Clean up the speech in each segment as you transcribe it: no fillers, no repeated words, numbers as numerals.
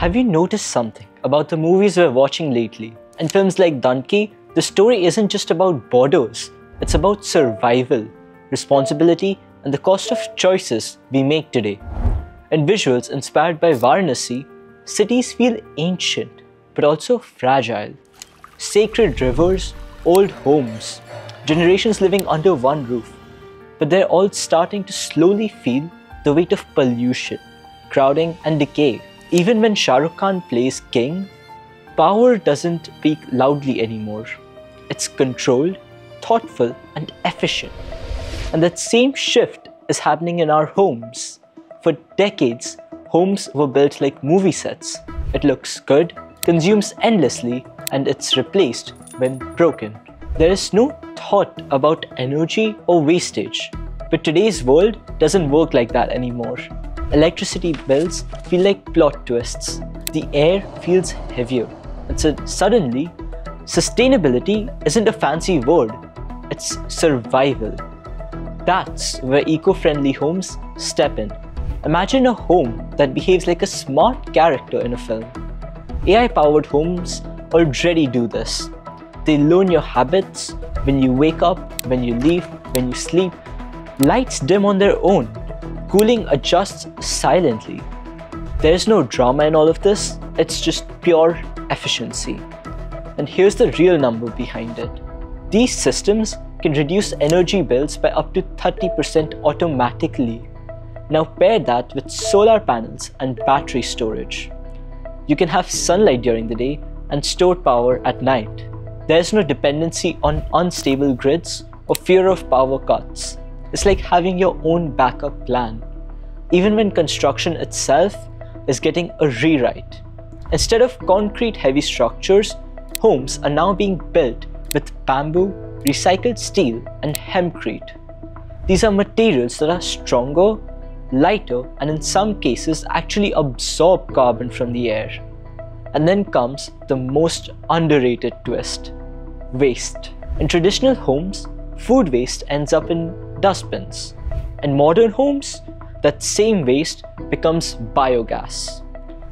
Have you noticed something about the movies we're watching lately? In films like Dunki, the story isn't just about borders, it's about survival, responsibility, and the cost of choices we make today. In visuals inspired by Varanasi, cities feel ancient but also fragile. Sacred rivers, old homes, generations living under one roof. But they're all starting to slowly feel the weight of pollution, crowding, and decay. Even when Shah Rukh Khan plays king, power doesn't speak loudly anymore. It's controlled, thoughtful, and efficient. And that same shift is happening in our homes. For decades, homes were built like movie sets. It looks good, consumes endlessly, and it's replaced when broken. There is no thought about energy or wastage. But today's world doesn't work like that anymore. Electricity bills feel like plot twists. The air feels heavier. And so suddenly, sustainability isn't a fancy word, it's survival. That's where eco-friendly homes step in. Imagine a home that behaves like a smart character in a film. AI-powered homes already do this. They learn your habits, when you wake up, when you leave, when you sleep. Lights dim on their own, cooling adjusts silently. There is no drama in all of this, it's just pure efficiency. And here's the real number behind it. These systems can reduce energy bills by up to 30% automatically. Now pair that with solar panels and battery storage. You can have sunlight during the day and stored power at night. There's no dependency on unstable grids or fear of power cuts. It's like having your own backup plan, even when construction itself is getting a rewrite. Instead of concrete-heavy structures, homes are now being built with bamboo, recycled steel, and hempcrete. These are materials that are stronger, lighter, and in some cases actually absorb carbon from the air. And then comes the most underrated twist: waste. In traditional homes, food waste ends up in dustbins. In modern homes, that same waste becomes biogas.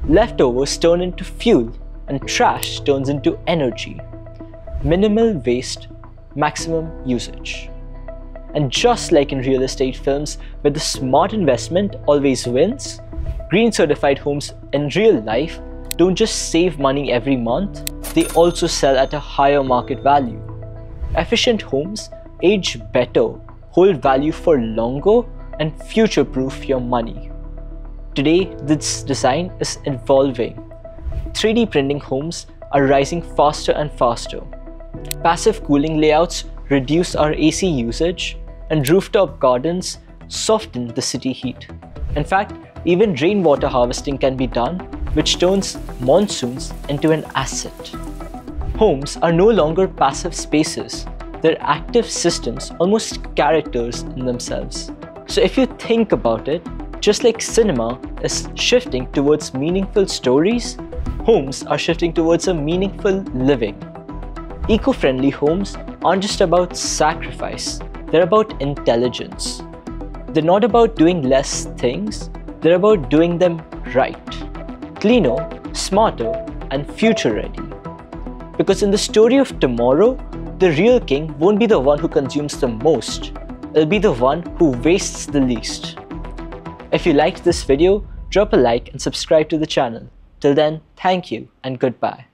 Leftovers turn into fuel, and trash turns into energy. Minimal waste, maximum usage. And just like in real estate films where the smart investment always wins, green certified homes in real life don't just save money every month, they also sell at a higher market value. Efficient homes age better, hold value for longer, and future-proof your money. Today, this design is evolving. 3D printing homes are rising faster and faster. Passive cooling layouts reduce our AC usage, and rooftop gardens soften the city heat. In fact, even rainwater harvesting can be done, which turns monsoons into an asset. Homes are no longer passive spaces. They're active systems, almost characters in themselves. So if you think about it, just like cinema is shifting towards meaningful stories, homes are shifting towards a meaningful living. Eco-friendly homes aren't just about sacrifice, they're about intelligence. They're not about doing less things, they're about doing them right. Cleaner, smarter, and future-ready. Because in the story of tomorrow, the real king won't be the one who consumes the most, it'll be the one who wastes the least. If you liked this video, drop a like and subscribe to the channel. Till then, thank you and goodbye.